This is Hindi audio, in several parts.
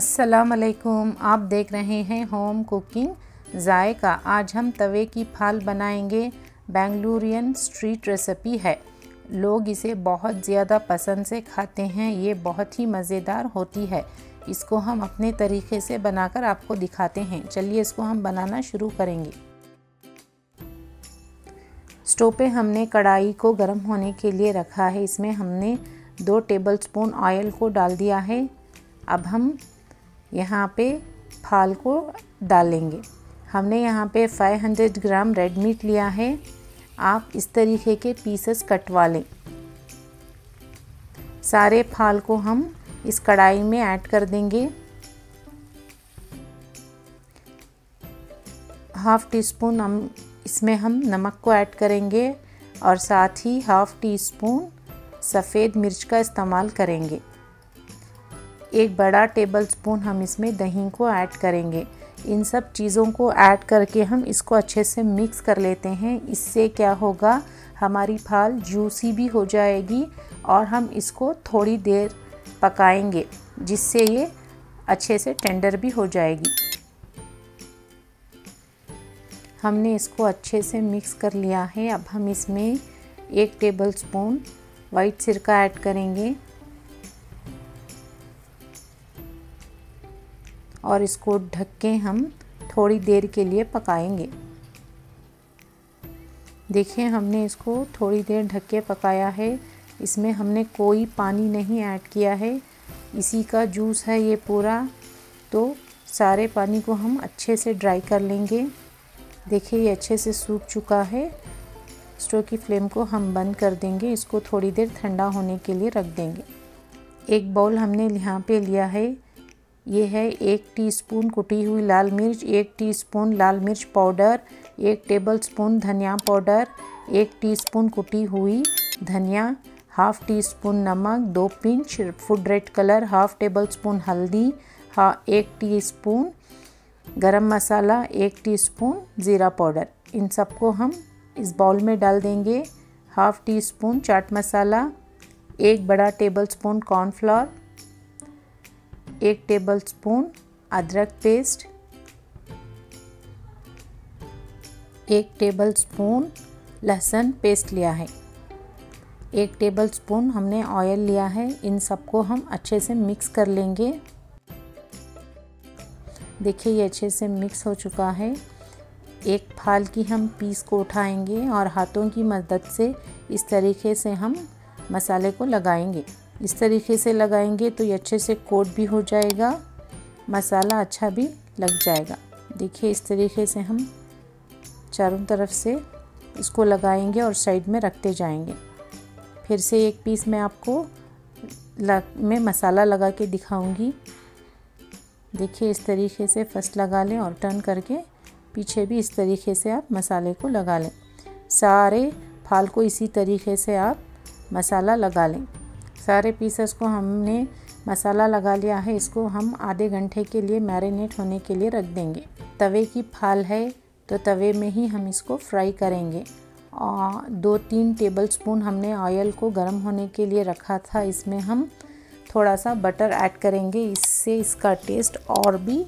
अस्सलाम वालेकुम। आप देख रहे हैं होम कुकिंग जायका। आज हम तवे की फाल बनाएंगे। बेंगलुरियन स्ट्रीट रेसिपी है, लोग इसे बहुत ज़्यादा पसंद से खाते हैं। ये बहुत ही मज़ेदार होती है। इसको हम अपने तरीके से बनाकर आपको दिखाते हैं। चलिए इसको हम बनाना शुरू करेंगे। स्टोव पे हमने कढ़ाई को गर्म होने के लिए रखा है। इसमें हमने 2 टेबलस्पून ऑयल को डाल दिया है। अब हम यहाँ पे फाल को डालेंगे। हमने यहाँ पे 500 ग्राम रेड मीट लिया है। आप इस तरीके के पीसेस कटवा लें। सारे फाल को हम इस कढ़ाई में ऐड कर देंगे। ½ टी स्पून इसमें हम नमक को ऐड करेंगे और साथ ही ½ टी स्पून सफ़ेद मिर्च का इस्तेमाल करेंगे। 1 बड़ा टेबलस्पून हम इसमें दही को ऐड करेंगे। इन सब चीज़ों को ऐड करके हम इसको अच्छे से मिक्स कर लेते हैं। इससे क्या होगा, हमारी फाल जूसी भी हो जाएगी और हम इसको थोड़ी देर पकाएंगे, जिससे ये अच्छे से टेंडर भी हो जाएगी। हमने इसको अच्छे से मिक्स कर लिया है। अब हम इसमें 1 टेबलस्पून वाइट सिरका ऐड करेंगे और इसको ढक के हम थोड़ी देर के लिए पकाएंगे। देखिए हमने इसको थोड़ी देर ढक के पकाया है। इसमें हमने कोई पानी नहीं ऐड किया है, इसी का जूस है ये पूरा। तो सारे पानी को हम अच्छे से ड्राई कर लेंगे। देखिए ये अच्छे से सूख चुका है। स्टोव की फ्लेम को हम बंद कर देंगे। इसको थोड़ी देर ठंडा होने के लिए रख देंगे। एक बाउल हमने यहाँ पे लिया है। ये है 1 टीस्पून कुटी हुई लाल मिर्च, 1 टीस्पून लाल मिर्च पाउडर, 1 टेबलस्पून धनिया पाउडर, 1 टीस्पून कुटी हुई धनिया, ½ टी स्पून नमक, 2 pinch food red colour, ½ tablespoon हल्दी, 1 टीस्पून गरम मसाला, 1 टीस्पून ज़ीरा पाउडर। इन सबको हम इस बाउल में डाल देंगे। ½ टी स्पून चाट मसाला, 1 बड़ा टेबलस्पून कॉर्नफ्लोर, 1 टेबलस्पून अदरक पेस्ट, 1 टेबलस्पून लहसुन पेस्ट लिया है, 1 टेबलस्पून हमने ऑयल लिया है। इन सबको हम अच्छे से मिक्स कर लेंगे। देखिए ये अच्छे से मिक्स हो चुका है। एक फाल की हम पीस को उठाएंगे और हाथों की मदद से इस तरीके से हम मसाले को लगाएंगे। इस तरीके से लगाएंगे तो ये अच्छे से कोट भी हो जाएगा, मसाला अच्छा भी लग जाएगा। देखिए इस तरीके से हम चारों तरफ से इसको लगाएंगे और साइड में रखते जाएंगे। फिर से एक पीस मैं आपको मैं मसाला लगा के दिखाऊंगी। देखिए इस तरीके से फर्स्ट लगा लें और टर्न करके पीछे भी इस तरीके से आप मसाले को लगा लें। सारे फाल को इसी तरीके से आप मसाला लगा लें। सारे पीसेस को हमने मसाला लगा लिया है। इसको हम आधे घंटे के लिए मैरिनेट होने के लिए रख देंगे। तवे की फाल है तो तवे में ही हम इसको फ्राई करेंगे। 2-3 टेबलस्पून हमने ऑयल को गर्म होने के लिए रखा था। इसमें हम थोड़ा सा बटर ऐड करेंगे, इससे इसका टेस्ट और भी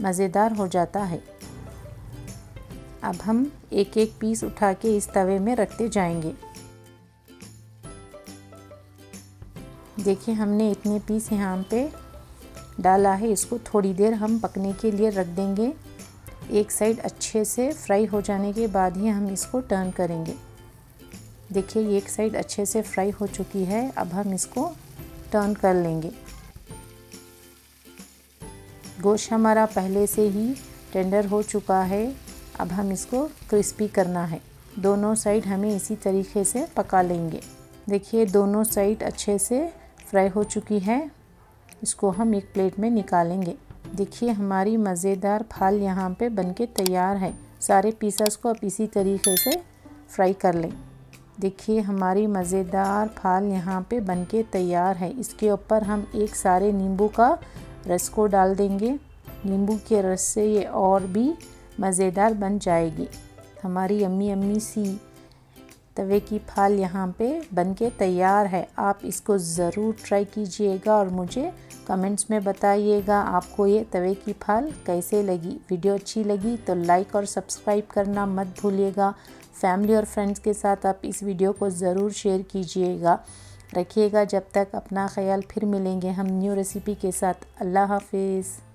मज़ेदार हो जाता है। अब हम एक एक पीस उठा के इस तवे में रखते जाएंगे। देखिए हमने इतने पीस यहाँ पे डाला है। इसको थोड़ी देर हम पकने के लिए रख देंगे। एक साइड अच्छे से फ्राई हो जाने के बाद ही हम इसको टर्न करेंगे। देखिए एक साइड अच्छे से फ्राई हो चुकी है। अब हम इसको टर्न कर लेंगे। गोश्त हमारा पहले से ही टेंडर हो चुका है। अब हम इसको क्रिस्पी करना है। दोनों साइड हमें इसी तरीके से पका लेंगे। देखिए दोनों साइड अच्छे से फ्राई हो चुकी है। इसको हम एक प्लेट में निकालेंगे। देखिए हमारी मज़ेदार फाल यहाँ पे बनके तैयार है। सारे पीसेस को आप इसी तरीके से फ्राई कर लें। देखिए हमारी मज़ेदार फाल यहाँ पे बनके तैयार है। इसके ऊपर हम एक सारे नींबू का रस को डाल देंगे। नींबू के रस से ये और भी मज़ेदार बन जाएगी। हमारी यम्मी सी तवे की फाल यहाँ पे बनके तैयार है। आप इसको ज़रूर ट्राई कीजिएगा और मुझे कमेंट्स में बताइएगा आपको ये तवे की फाल कैसे लगी। वीडियो अच्छी लगी तो लाइक और सब्सक्राइब करना मत भूलिएगा। फैमिली और फ्रेंड्स के साथ आप इस वीडियो को ज़रूर शेयर कीजिएगा। रखिएगा जब तक अपना ख्याल, फिर मिलेंगे हम न्यू रेसिपी के साथ। अल्लाह हाफिज़।